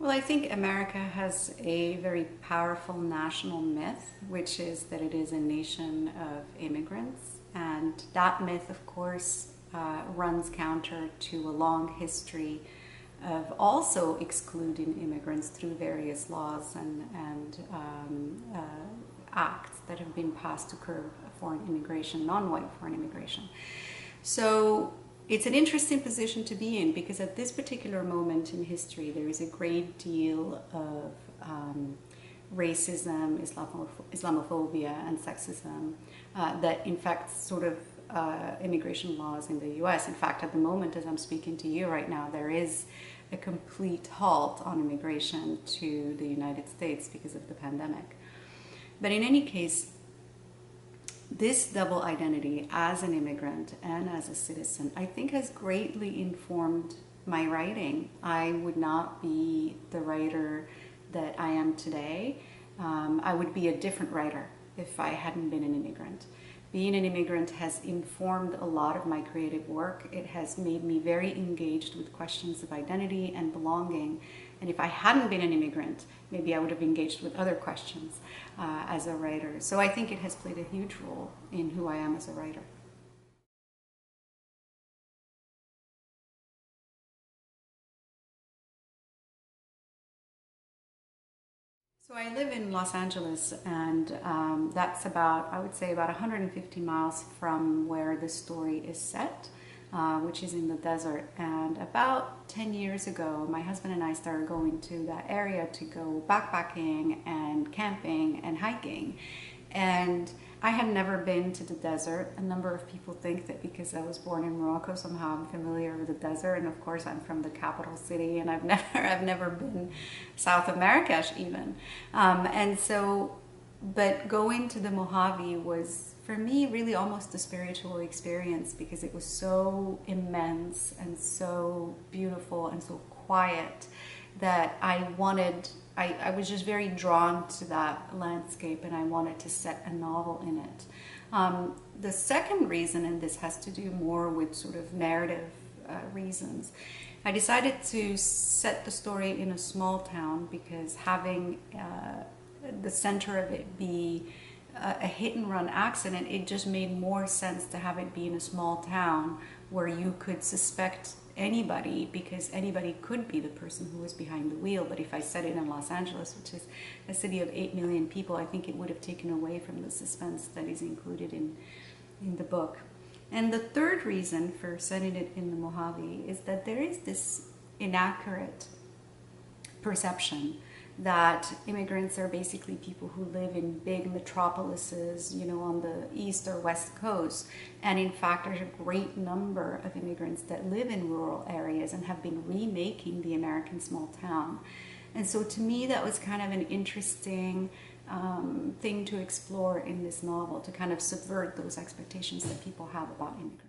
Well, I think America has a very powerful national myth, which is that it is a nation of immigrants. And that myth, of course, runs counter to a long history of also excluding immigrants through various laws and acts that have been passed to curb foreign immigration, non-white foreign immigration. So it's an interesting position to be in, because at this particular moment in history, there is a great deal of racism, Islamophobia, and sexism that infects sort of immigration laws in the U.S. In fact, at the moment, as I'm speaking to you right now, there is a complete halt on immigration to the United States because of the pandemic. But in any case, this double identity as an immigrant and as a citizen, I think, has greatly informed my writing. I would not be the writer that I am today. I would be a different writer if I hadn't been an immigrant. Being an immigrant has informed a lot of my creative work. It has made me very engaged with questions of identity and belonging. And if I hadn't been an immigrant, maybe I would have engaged with other questions as a writer. So I think it has played a huge role in who I am as a writer. So I live in Los Angeles, and that's about, I would say, about 150 miles from where the story is set, which is in the desert. And about 10 years ago, my husband and I started going to that area to go backpacking and camping and hiking. And I had never been to the desert. A number of people think that because I was born in Morocco, somehow I'm familiar with the desert, and of course I'm from the capital city, and I've never been south of Marrakesh even. But going to the Mojave was, for me, really almost a spiritual experience, because it was so immense and so beautiful and so quiet that I was just very drawn to that landscape, and I wanted to set a novel in it. The second reason, and this has to do more with sort of narrative reasons, I decided to set the story in a small town, because having the center of it be a hit-and-run accident, it just made more sense to have it be in a small town where you could suspect anybody, because anybody could be the person who was behind the wheel. But if I said it in Los Angeles, which is a city of 8 million people, I think it would have taken away from the suspense that is included in the book. And the third reason for setting it in the Mojave is that there is this inaccurate perception that immigrants are basically people who live in big metropolises, you know, on the east or west coast. And in fact, there's a great number of immigrants that live in rural areas and have been remaking the American small town. And so to me, that was kind of an interesting thing to explore in this novel, to kind of subvert those expectations that people have about immigrants.